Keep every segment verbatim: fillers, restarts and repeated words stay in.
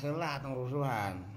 Selat rusuhan.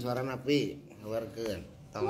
Suara napi ngeluarkeun tong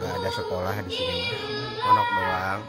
nggak ada sekolah di sini, pondok doang.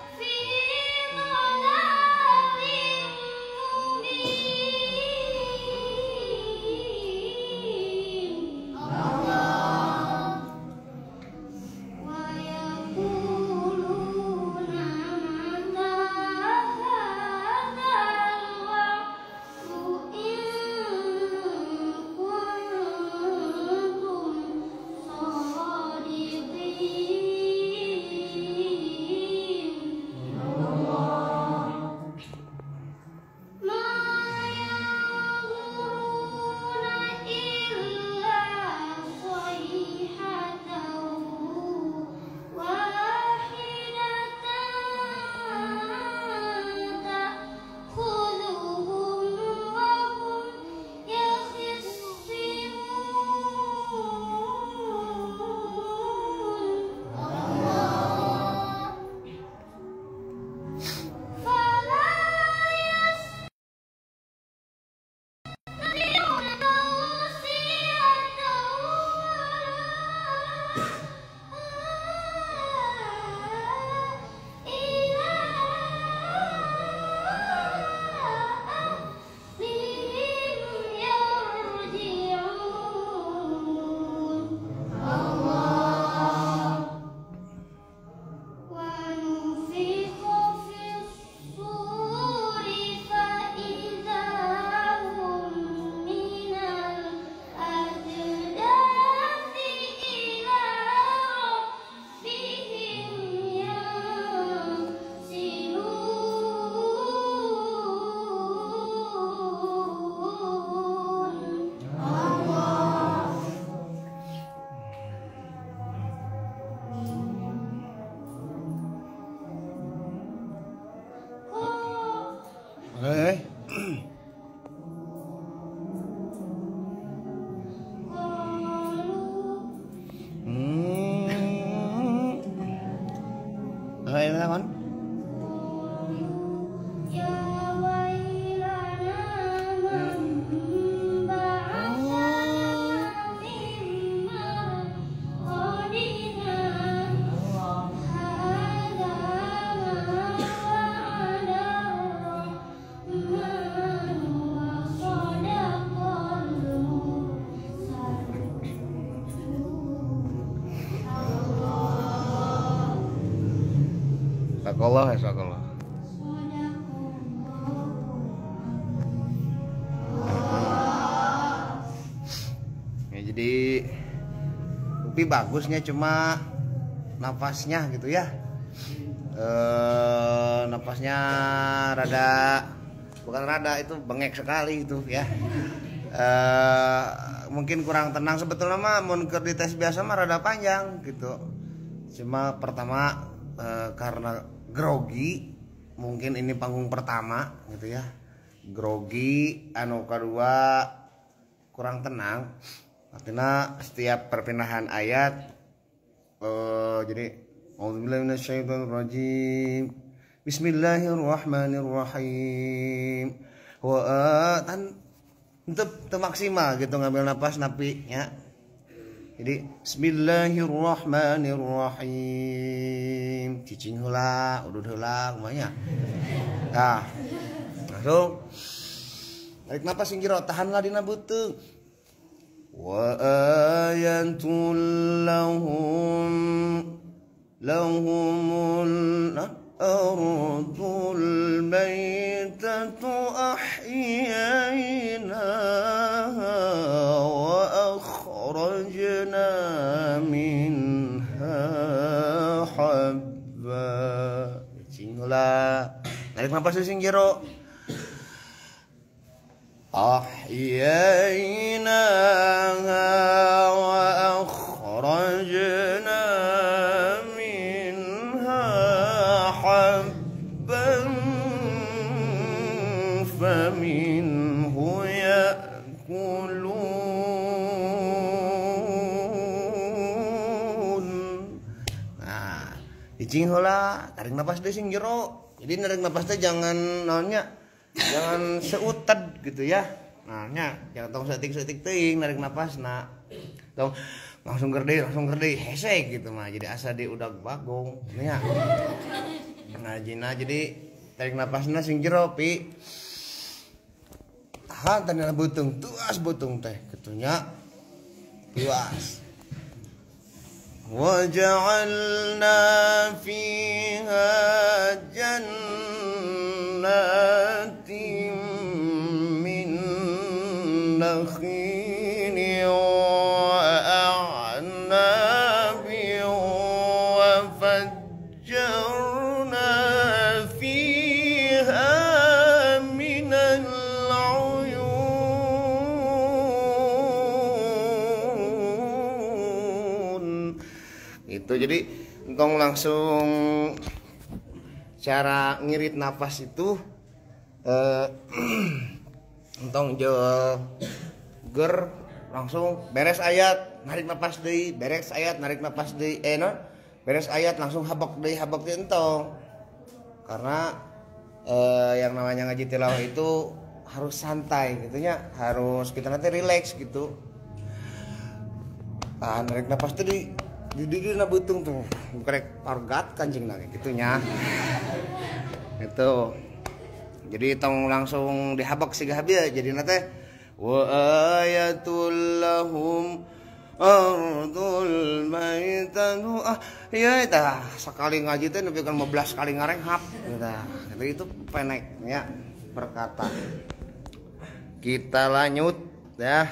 Hey. Hmm. Hey, mana kan? Sakolah ya sakolah. Ya jadi Upi bagusnya cuma nafasnya gitu ya. E, nafasnya rada bukan rada itu bengek sekali gitu ya. E, mungkin kurang tenang sebetulnya mah mun keur di tes biasa mah rada panjang gitu. Cuma pertama e, karena grogi, mungkin ini panggung pertama gitu ya, grogi. Anu kedua kurang tenang, artinya setiap perpindahan ayat uh, jadi auzubillahi minasyaitonirrajim bismillahirrahmanirrahim wa atan itu maksimal gitu ngambil nafas napi ya. Jadi bismillahirrahmanirrahim. Cicing heula, udud heula kumanya. Tah. Langsung tarik napas singgiro, tahanlah dina beuteung. Wa ayatul lahum lahumul ardul baitatu ahyainaha رجنا منها حبا. Singula. Tarik napas sing jero. Ahyaina wa akhrajna minha habban faminhu ya'kulun. Cicing heula, tarik napas deui sing jero. Jadi narik napas teh jangan naonnya, jangan seutet gitu ya. Nah nya, jangan tong seutik-seutik teuing narik napasna. Tong langsung gede langsung gede hesek gitu mah jadi asa di udag bagong nya. Nah jina jadi tarik napasna sing jero pi tahan tanda butung tuas butung teh kitunya tuas. Waja'alna fiha jannatin min nakhil wa a'nabin wa fajjarna fiha min al-uyun. Itu jadi engkong langsung cara ngirit nafas itu eh, entong jel ger langsung beres ayat narik nafas deui beres ayat narik nafas deui eh no? Beres ayat langsung habak deui habak deui entong karena eh, yang namanya ngaji tilawah itu harus santai gitunya harus kita nanti relax gitu. Nah, narik nafas deui dididina butung tuh bukrek pargat kancing nah gitunya. Itu jadi tong langsung dihabak siga habil jadi na teh wa ayatul lahum ardul maitanu ah ya tah sekali ngaji teh nepi ka lima belas kali ngarenghap tah gitu. Itu pendeknya perkata kita lanjut ya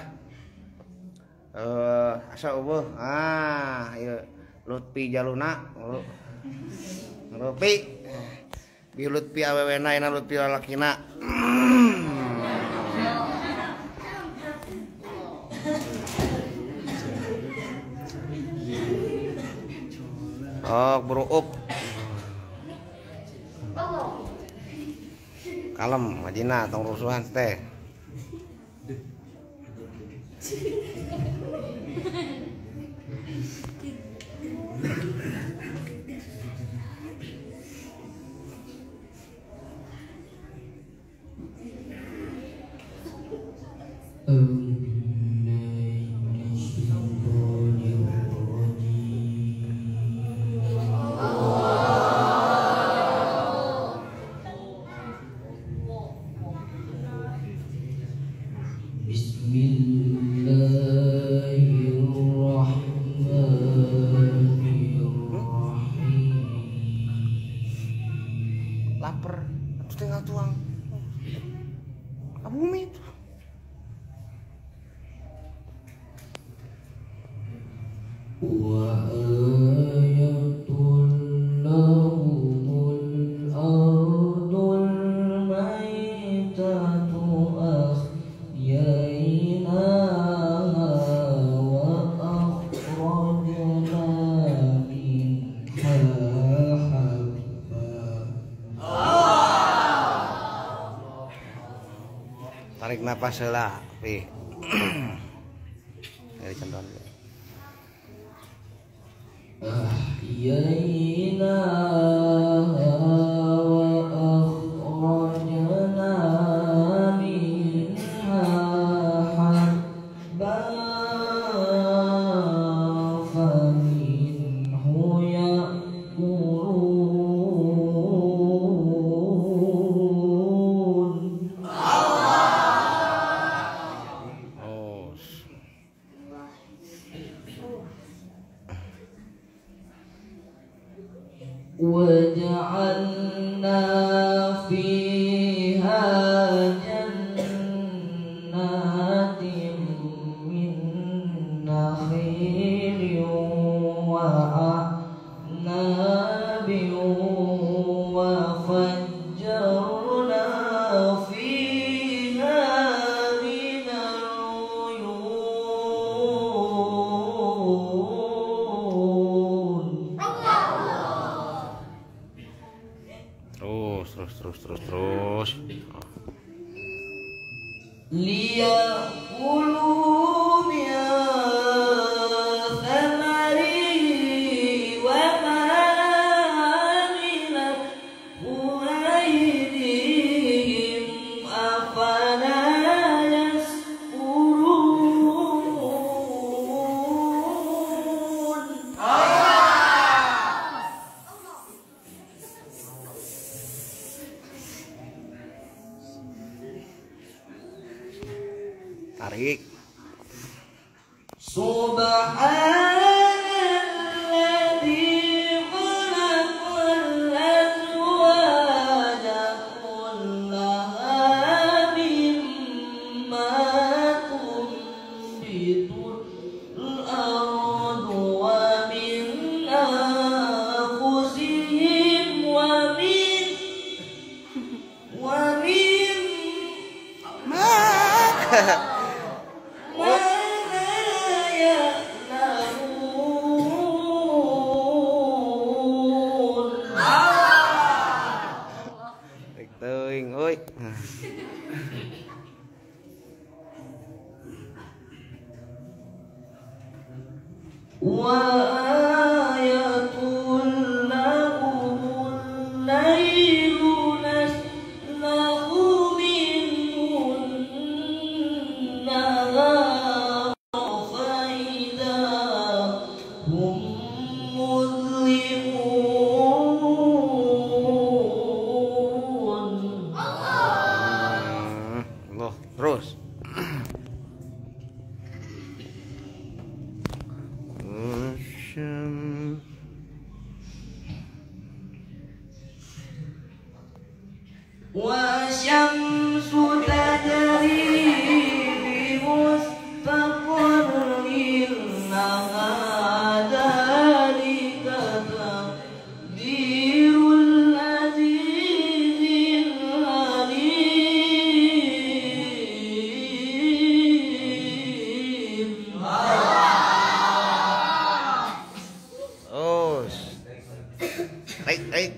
eh asa eueuh ah ieu Lutfi Jaluna Lutfi bilut pi awewena ina lut pi lalakina. Oh, beruup. Kalem, majina tong rusuhan teh. Bismillahirrahmanirrahim. Laper, terus tinggal tuang. Abu Umit. Tarik napas heula, pi. Dari contoh. Ah, ya ina وَجَعَلْنَا فِيهَا جَنَّاتٍ مِّن نَّخِيلٍ وَأَعْنَابٍ وَفَجَّرْنَا فِيهَا مِنَ الْعُيُونِ. Terus terus terus terus liya'kulu min thamarihi wa ma mina humaydihim afala yashkurun. tarik. Subhanalladzi khalaqal azwaja kullaha mimma tunbitul ardu wa min anfusihim wa min wa min ma وَآيَةٌ لَهُمُ اللَّيْلُ نَسْلَخُ مِنْهُ النَّهَارَ فَإِذَا هُمْ مُظْلِمُونَ. Allah, terus. وَالشَّمْسُ تَجْرِي بِمُسْتَقَرٍّ لَهَا ذَلِكَ تَقْدِيرُ الْعَزِيزِ الْعَلِيمِ. Oh, baik, baik.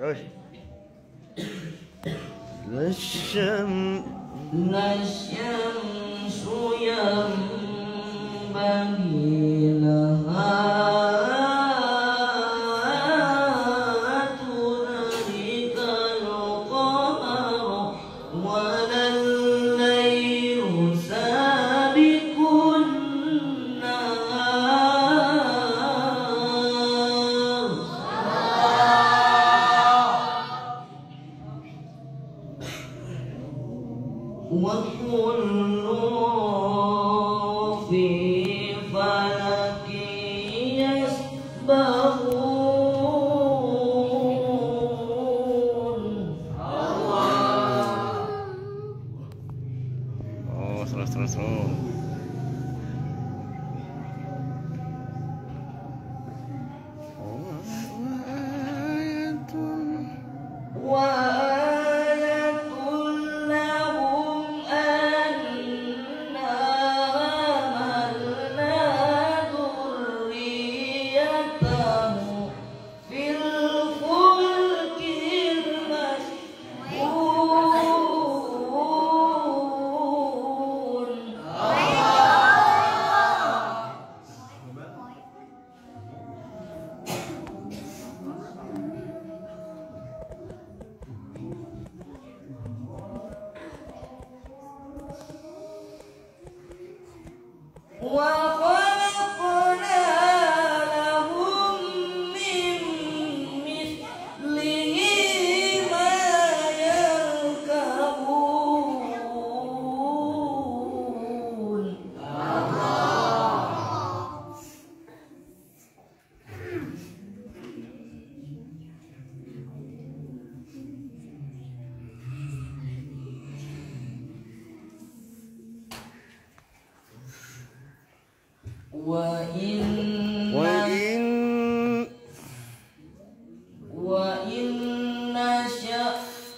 Terus Nasyam Nasyam suyam Bagilaha Tunarikan Qamar Walan layru Sabikun Nahar. وَكُلٌّ فِي فَلَكٍ يَسْبَحُونَ. Allah. Oh, terus terus terus. Wa in wa in wa in nasya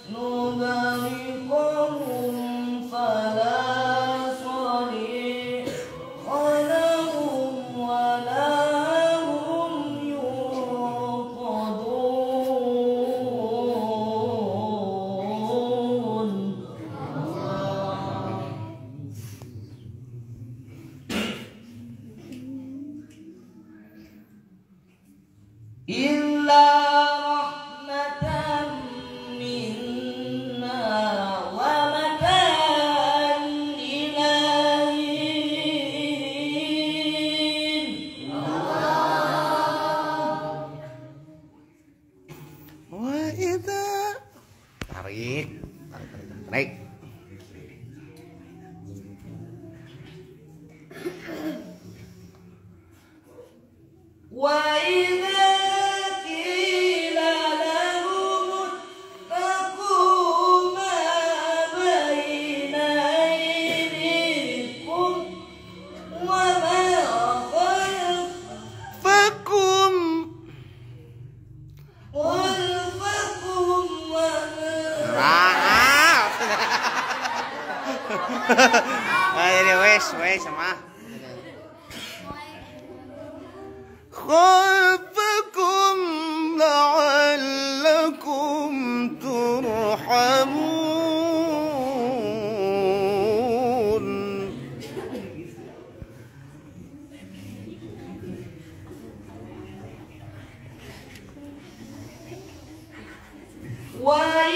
nughriqhum fala sariqa. tarik, tarik, tarik, tarik. Ayo wes wes sama. Khulfakum la'allakum turhamun. Wa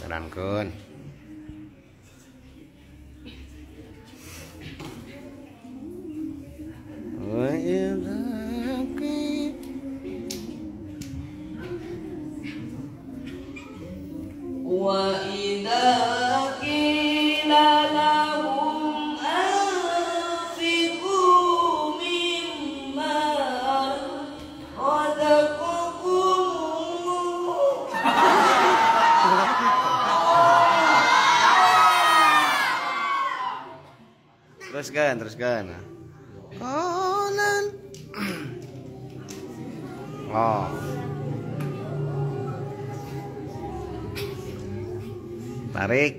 kerankeun. Wa ilaki wa idaki lahum anfiqu mimma razaqakum. Teruskan, teruskan. Qalan. Oh. Tarik.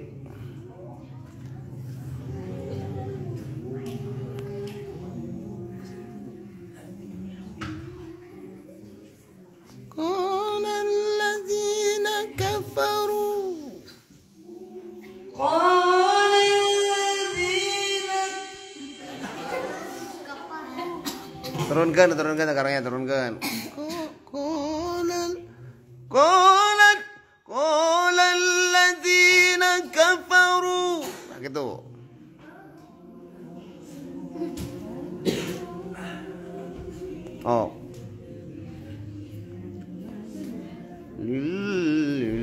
Qalan allazina kafaru. Turunkan, turunkan sekarangnya, turunkan. Qulal Qulal Qulal ladzina kafaru. Nah, gitu. Oh. Lil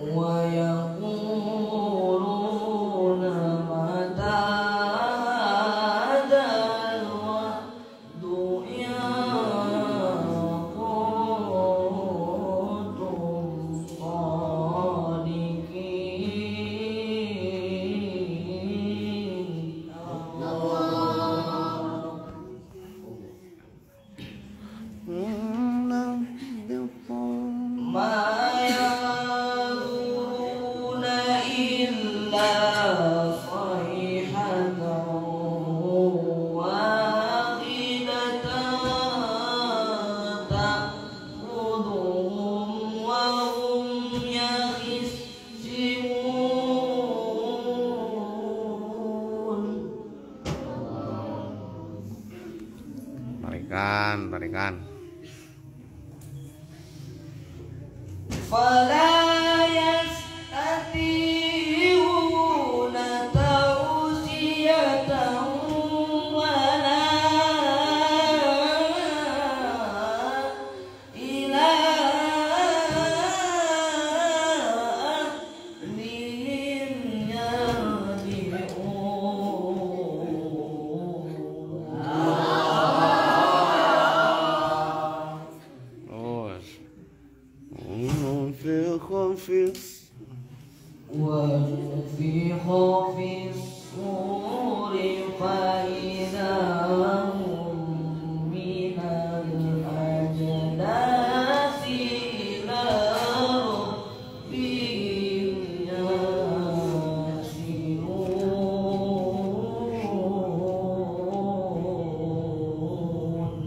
ويقولون tarikan tarikan وفي خوف الصور فإذا هم من الأجداث إلى ربهم ينسلون.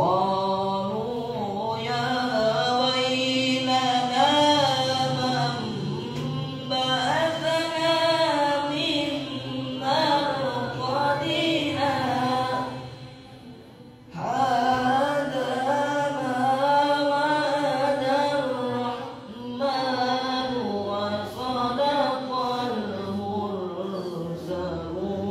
قالوا يا ويلنا من بعثنا من مرقدنا هذا ما وعد الرحمن وصدق المرسلون.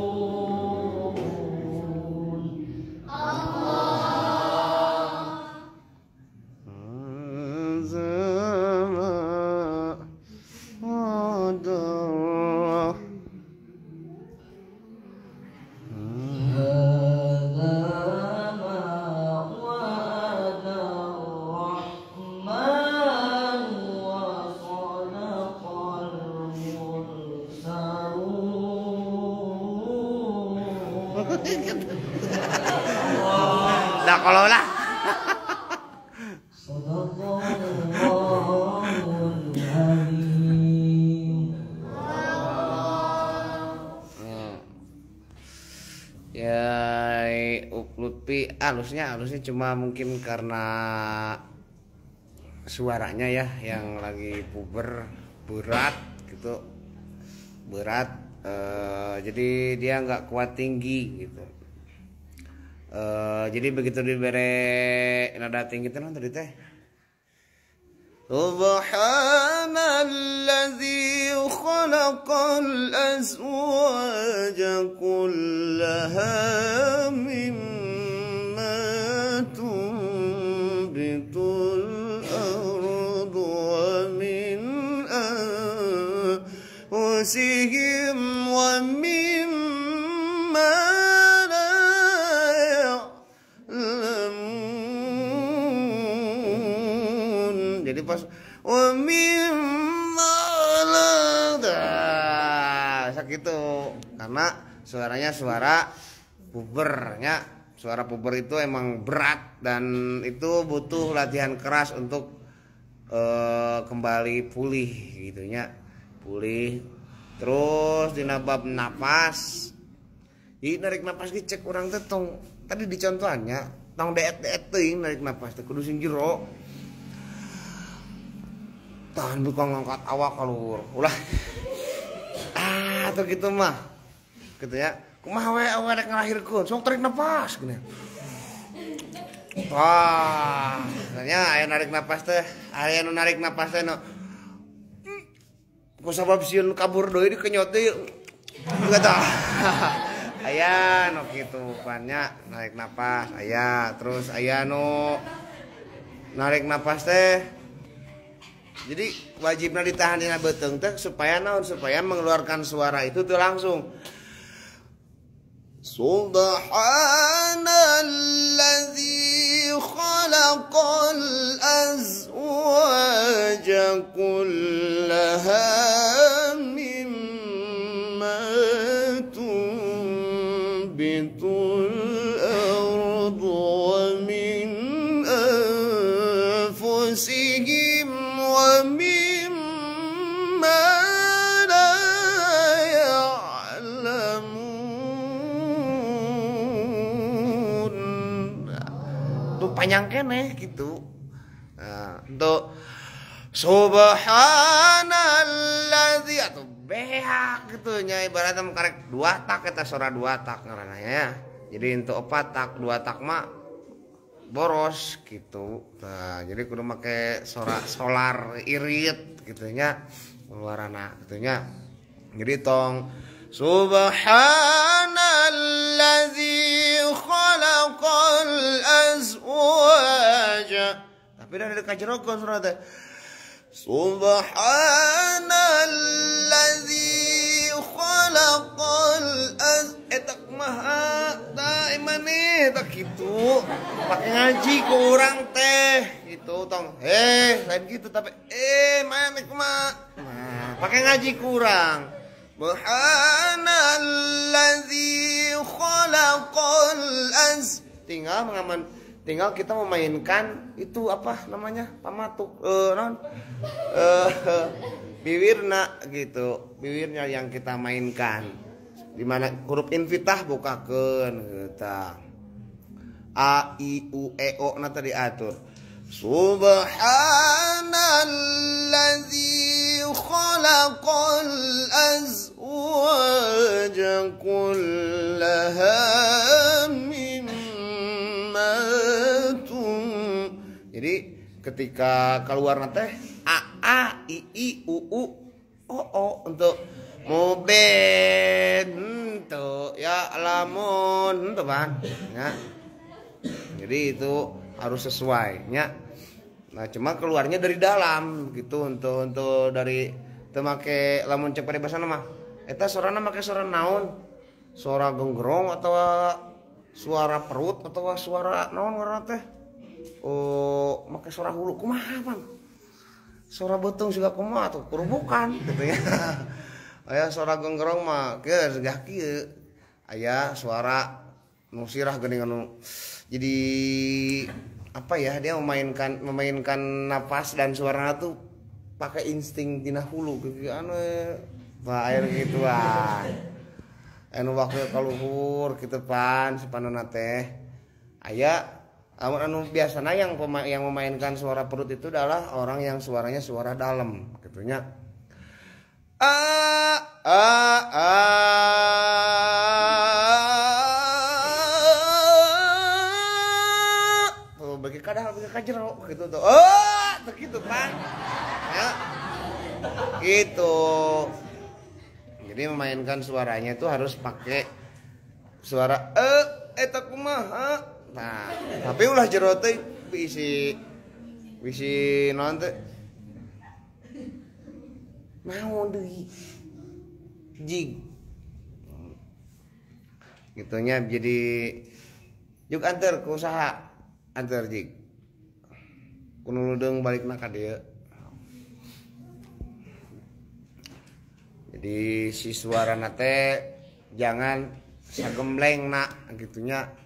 Lah kalau lah. Ya, Uklutpi halusnya halusnya cuma mungkin karena suaranya ya yang lagi puber berat gitu berat. Uh, jadi dia nggak kuat tinggi gitu. Uh, jadi begitu diberi nada tinggi itu nanti teh. Subhanalladzi khalaqal azwaja kullaha mimma tunbitul ardu wa min anfusihim ومما لا يعلمون. Jadi pas ومما لا segitu karena suaranya suara pubernya suara puber itu emang berat dan itu butuh latihan keras untuk uh, kembali pulih gitunya pulih. Terus di nabab nafas, ini narik nafas dicek orang teh tong tadi di contohannya tong deet deet ting narik nafas teh kudu sing jero. Tahan bukan ngangkat awak kalur, ulah. Ah, atau gitu mah, gitu ya. Kumaha we awak rek ngalahirkeun, sok tarik nafas gini. Wah, katanya aya narik nafas teh, aya nu narik nafas teh no. Ku sabab sieun kabur deui dikenyot deui. Enggak tah. Aya nu kitu banyak narik napas, aya terus aya nu narik napas teh. Jadi wajibna ditahan dina beuteung teh supaya naon supaya mengeluarkan suara itu teu langsung. Subhanalladzi khalaqal azwaja kullaha ومما لا يعلمون. Tuh panjang kene gitu. Nah, untuk Subhanalladzi atau beak gitu nya ibaratnya karek dua tak eta sora dua tak ngaranna ya. Jadi untuk opat tak dua tak mah boros gitu. Nah, jadi kudu make sora solar irit gitu nya keluarana gitu nya. Jadi tong Subhanalladzi khalaqal azwaj. Tapi dah ada kajerogon sura teh. Subhanalladzi khalaqal azwaj. Etak maha tak imane tak gitu. Pakai ngaji ke orang teh gitu tong. Eh, lain gitu tapi eh mana kumaha. Nah, pakai ngaji kurang. Subhanalladzi khalaqal az. Tinggal mengaman, tinggal kita memainkan itu apa namanya pamatuk, eh, non, eh, biwirna gitu, biwirnya yang kita mainkan. Dimana huruf infitah bukakeun kita a i u e o na tadi atur. Subhanalladzi خلق الأزواج كلها مما تملون. Jadi ketika keluar nanti a a i i u u o o untuk mubin untuk ya lamun untuk bang. Jadi itu harus sesuainya. Nah cuma keluarnya dari dalam gitu untuk untuk dari temake lamun cek peribahasa mah eta sorana make suara naon suara gonggrong atau suara perut atau suara naon ngaranna teh oh make suara hulu kumaha Bang suara beutung juga kumaha atuh kerubukan gitu ya aya suara gonggrong mah geus gah kieu aya suara nu sirah geuning anu jadi apa ya dia memainkan memainkan napas dan suara tuh pakai insting tina hulu anu bah air gituan anu waktu kaluhur kitu pan sapanana teh aya anu biasana yang pema, yang memainkan suara perut itu adalah orang yang suaranya suara dalam gitunya a a a kadang bisa kajero gitu tuh oh begitu kan ya gitu jadi memainkan suaranya itu harus pakai suara eh eta kumaha nah tapi ulah jero teh bisi bisi naon teh naon deui jig gitunya jadi yuk antar ke usaha antar jig kuno leudeng balikna ka dieu jadi si suarana teh jangan sagemlengna gitunya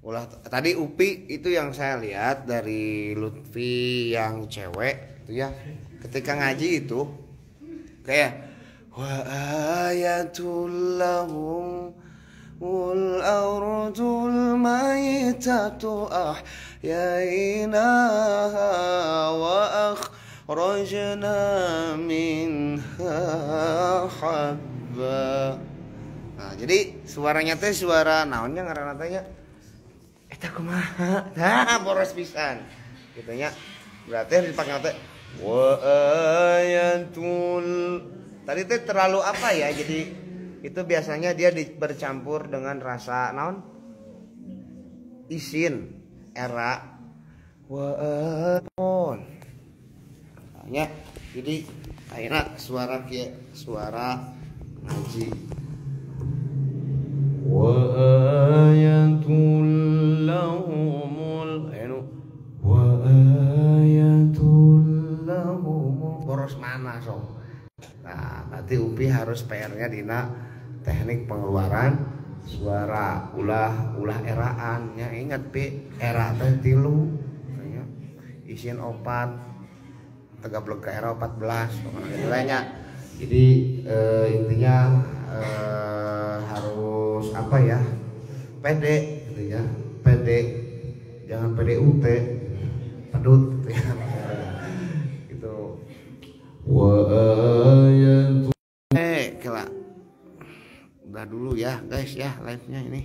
ulah tadi Upi itu yang saya lihat dari Lutfi yang cewek itu ya ketika ngaji itu kayak wa ayatul lahum wal ardul maytatu ahyainaha wa akhrajna minha habba. Nah, jadi suaranya teh suara naonnya ngaranna teh nya? Eta kumaha? Nah, boros pisan. Kitu nya. Berarti dipakai teh wa ayatul. Tadi teh terlalu apa ya? Jadi itu biasanya dia bercampur dengan rasa naon isin era waepon ya jadi akhirnya suara kayak suara ngaji waayatul lahumul anu waayatul lahumul boros mana sok nah berarti Upi harus P R-nya dina teknik pengeluaran suara ulah ulah eraan ya ingat pi era teh tilu kayaknya isian opat tegableg era empat belas pokoknya jadi e, intinya e, harus apa ya pede gitu ya pede jangan pede ut pedut gitu ya gitu ya guys ya live-nya ini.